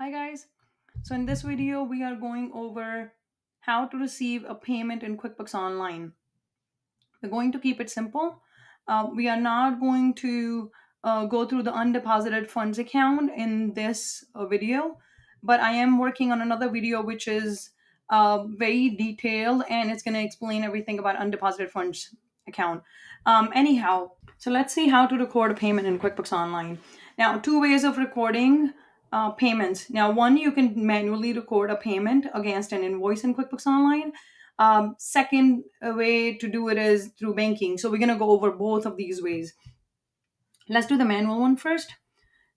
Hi guys, so in this video we are going over how to receive a payment in QuickBooks Online. We're going to keep it simple. We are not going to go through the undeposited funds account in this video, but I am working on another video which is very detailed and it's going to explain everything about undeposited funds account. Anyhow, so let's see how to record a payment in QuickBooks Online. Now, two ways of recording payments. Now, one, you can manually record a payment against an invoice in QuickBooks Online. Second way to do it is through banking. So we're going to go over both of these ways. Let's do the manual one first.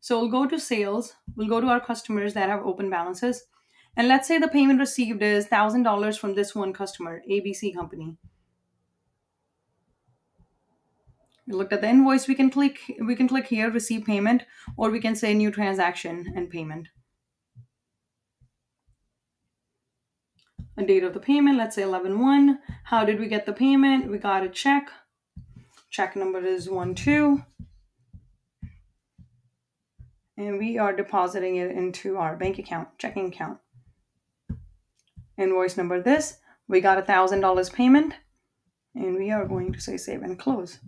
So we'll go to sales. We'll go to our customers that have open balances. And let's say the payment received is $1,000 from this one customer, ABC Company. We looked at the invoice, we can click here, receive payment, or we can say new transaction and payment. A date of the payment, let's say 11/1. How did we get the payment? We got a check. Check number is 12. And we are depositing it into our bank account, checking account. Invoice number this, we got a $1,000 payment, and we are going to say save and close.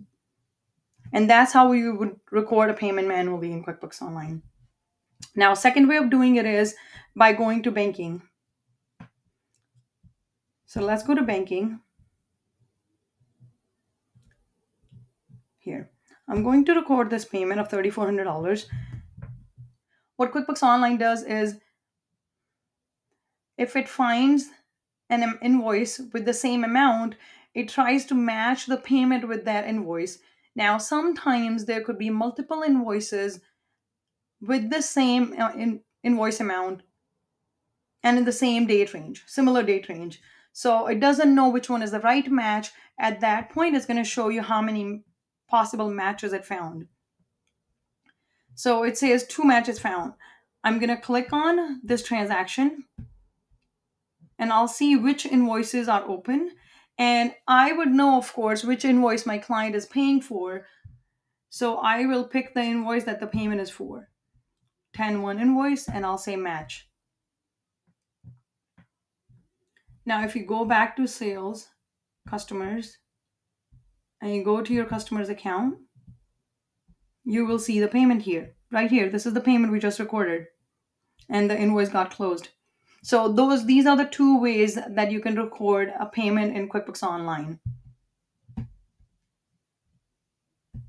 And that's how we would record a payment manually in QuickBooks Online. Now, second way of doing it is by going to banking. So let's go to banking. Here, I'm going to record this payment of $3,400. What QuickBooks Online does is if it finds an invoice with the same amount, it tries to match the payment with that invoice. Now, sometimes there could be multiple invoices with the same invoice amount and in the same date range, similar date range. So it doesn't know which one is the right match. At that point, it's going to show you how many possible matches it found. So it says 2 matches found. I'm going to click on this transaction and I'll see which invoices are open. And I would know, of course, which invoice my client is paying for. So I will pick the invoice that the payment is for. 10/1 invoice, and I'll say match. Now, if you go back to sales, customers, and you go to your customer's account, you will see the payment here, right here. This is the payment we just recorded, and the invoice got closed. So these are the two ways that you can record a payment in QuickBooks Online.